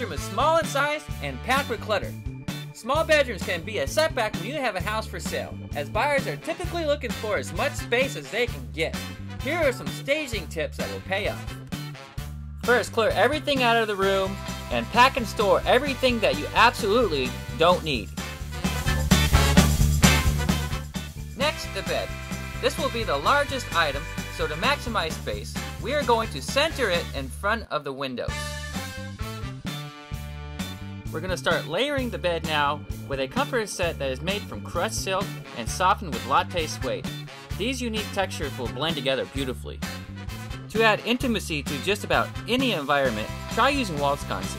bedroom is small in size and packed with clutter. Small bedrooms can be a setback when you have a house for sale, as buyers are typically looking for as much space as they can get. Here are some staging tips that will pay off. First, clear everything out of the room and pack and store everything that you absolutely don't need. Next, the bed. This will be the largest item, so to maximize space, we are going to center it in front of the windows. We're going to start layering the bed now with a comforter set that is made from crushed silk and softened with latte suede. These unique textures will blend together beautifully. To add intimacy to just about any environment, try using wall sconces.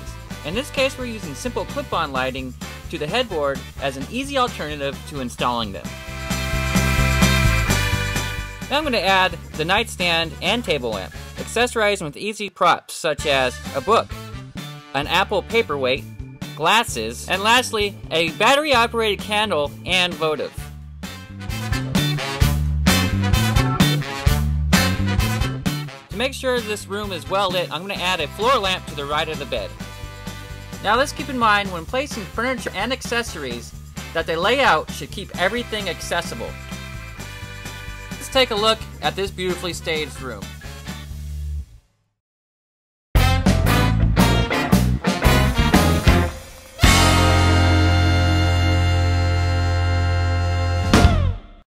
In this case, we're using simple clip-on lighting to the headboard as an easy alternative to installing them. Now I'm going to add the nightstand and table lamp, accessorizing with easy props such as a book, an Apple paperweight, glasses, and lastly, a battery-operated candle and votive. To make sure this room is well lit, I'm going to add a floor lamp to the right of the bed. Now let's keep in mind when placing furniture and accessories that the layout should keep everything accessible. Let's take a look at this beautifully staged room.